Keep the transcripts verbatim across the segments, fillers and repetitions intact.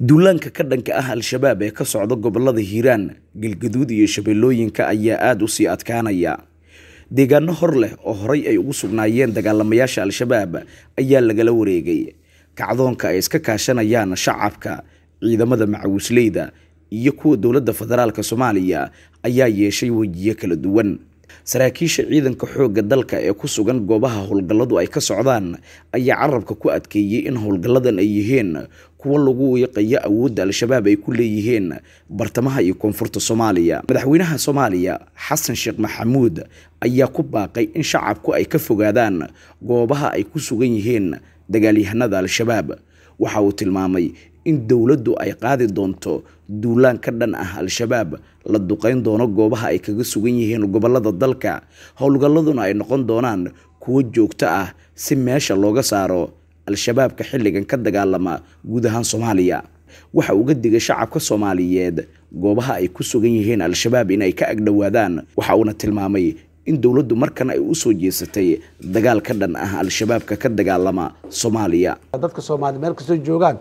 dulanka kadanka ah al-shabaab ee ka socdo gobolada Hiiraan galgaduud iyo shabeellooyinka ayaa aad u sii adkaanaya deegaano hor leh oo horay ay ugu sugnaayeen dagaalamayaasha al-shabaab ayaa lagala wareegay kacdoonka ay iska kaashanayaan shacabka ciidamada macawisleyda iyo kuwa dawladda federaalka Soomaaliya ayaa yeeshay wajiye kala duwan saraakiisha ciidanka xooga dalka ee ku sugan goobaha howlgalladu ay ka socdaan ayaa carabka ku adkeeyay in howlgalladan ay yihiin kuwa lagu yaqayo awoodda al-shabaab ay ku leeyeen bartamaha iyo koonfurta Soomaaliya madaxweynaha Soomaaliya Hassan Sheikh Maxamuud ayaa ku baaqay in shacabku ay ka fogaadaan goobaha ay ku sugan yihiin dagaalyahanada al-shabaab waxa uu tilmaamay in dawladdu ay qaadi doonto duulaan ka dhan ah al-shabaab la duqayn doono goobaha ay kaga sugan yihiin gobolada dalka howlgalladuna ay noqon doonaan kuwo joogto ah si meesha looga saaro al-shabaabka xilligan ka dagaalama guud ahaan Soomaaliya waxa uu uga digay shacabka Soomaaliyeed goobaha ay ku sugan yihiin al-shabaab inay ka agdhawaadaan waxa uu tilmaamay in dawladdu markan ay u soo jeesatay dagaal ka dhan ah al-shabaabka ka dagaalama Soomaaliya dadka Soomaali meel kasta joogan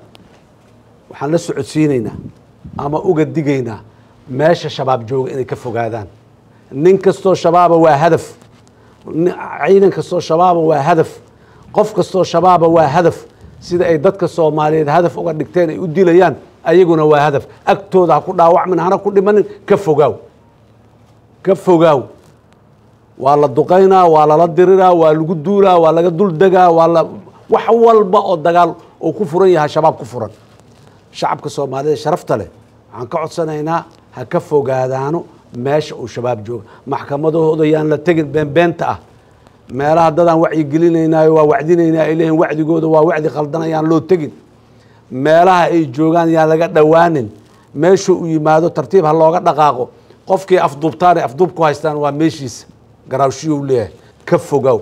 waxaan la socodsiinayna ama uga digayna meesha shabaab jooga inay ka fogaadaan nin kasto shabaab waa hadaf ciidan kasto shabaab waa hadaf qof kasto shabaab waa hadaf sida ay dadka Soomaaliyeed hadaf uga dhigteen ay u dilayaan ayaguna waa hadaf agtooda ha ku dhaawacmin hana ku dhiman ka fogaaw ka fogaaw waa la duqaynaa waa la diriraa waa lagu duulaa waa laga dul dagaa waa la wax walba oo dagaal oo ku furan yahay shabaab ku furan shacabka Soomaaliyeed sharafta leh waxaan ka codsanaynaa ha ka fogaadaano meesha uu shabaab jooga maxkamadahooda yaan la tegin beenbeenta ah meelaha dadaan wacyi gelinaynayo waa wacdinaynaa ilaahin wacdigooda waa wacdi qaldanayaan loo tegin meelaha ay joogaan yaan laga dhawaanin meesha uu yimaado tartiib ha looga dhaqaaqo qofkii afduubtaane afduubku haystaan waa meeshiisa garaawshiyuu leeyahay ka fogaw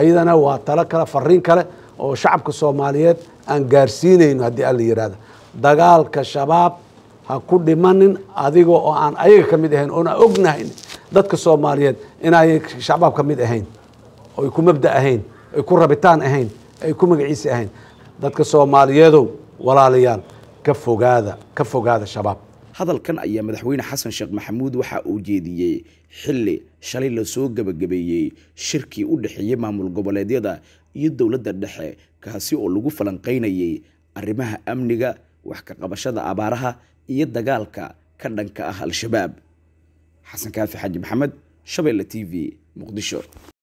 ayadana waa talo kale fariin kale oo shacabka Soomaaliyeed aan gaarsiinayno haddii alla yiraahdo dagaalka shabaab ha ku dhimanin adiga oo aan ayaga kamid ahayn oo aan ognahay dadka Soomaaliyeed in ay shabaab kamid ahayn oo ku mabda ahayn ay ku rabitaan ahayn ay ku magaciisa ahayn dadka Soomaaliyeedu walaalayaal ka fogaada ka fogaada shabaab hadalkan ayaa madaxweyne Hassan Sheikh Maxamuud waxa uu jeediyay xilli shalay la soo gabagabeeyay shirkii u dhaxeeyay maamul goboleedyada iyo dawladda dhexe kaasi oo lagu falanqeynayay arrimaha amniga wax ka qabashada abaaraha iyo dagaalka ka dhanka ah al-shabaab Xasan Kaafi Xaji Maxamed Shabeelle T V Muqdisho.